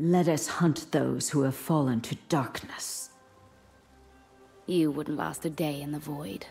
Let us hunt those who have fallen to darkness. You wouldn't last a day in the void.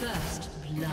First blood.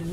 Blue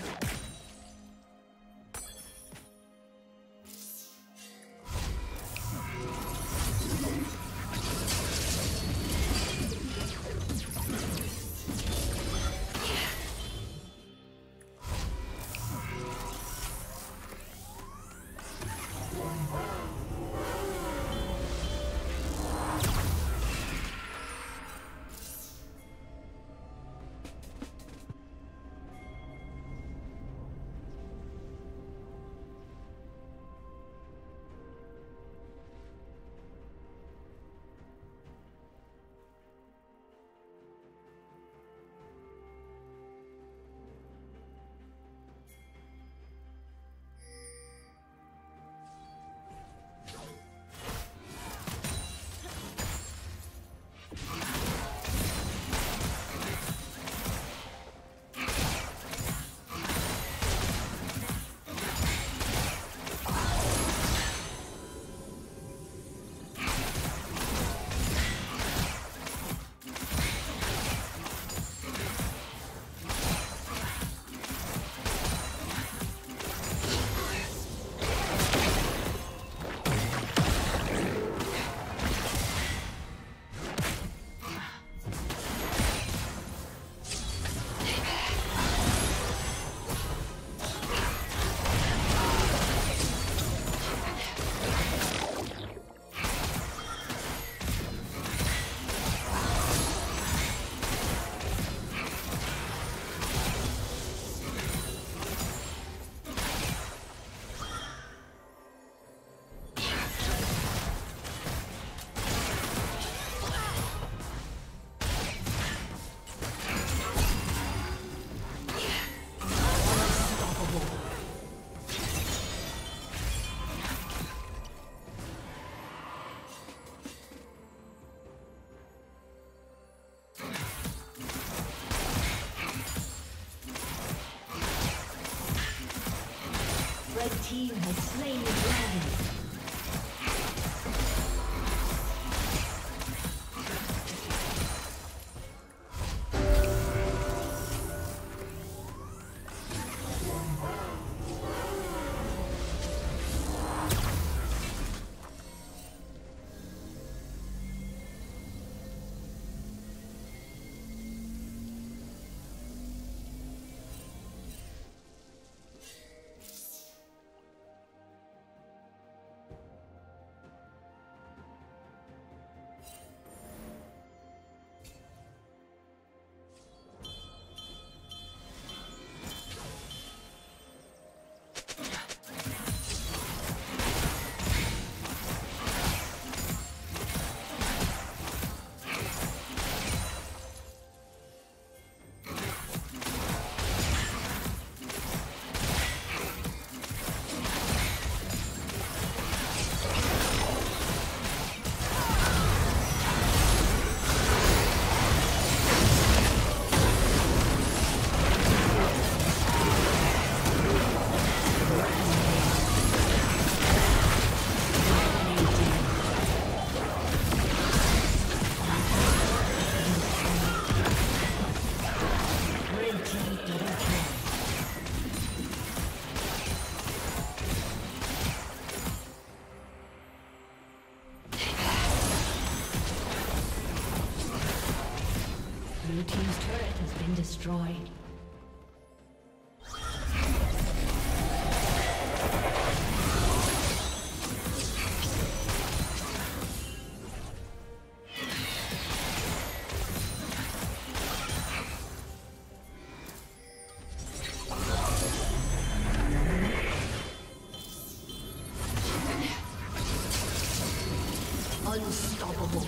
Red team has slain the dragon. Blue team's turret has been destroyed. Unstoppable. Blue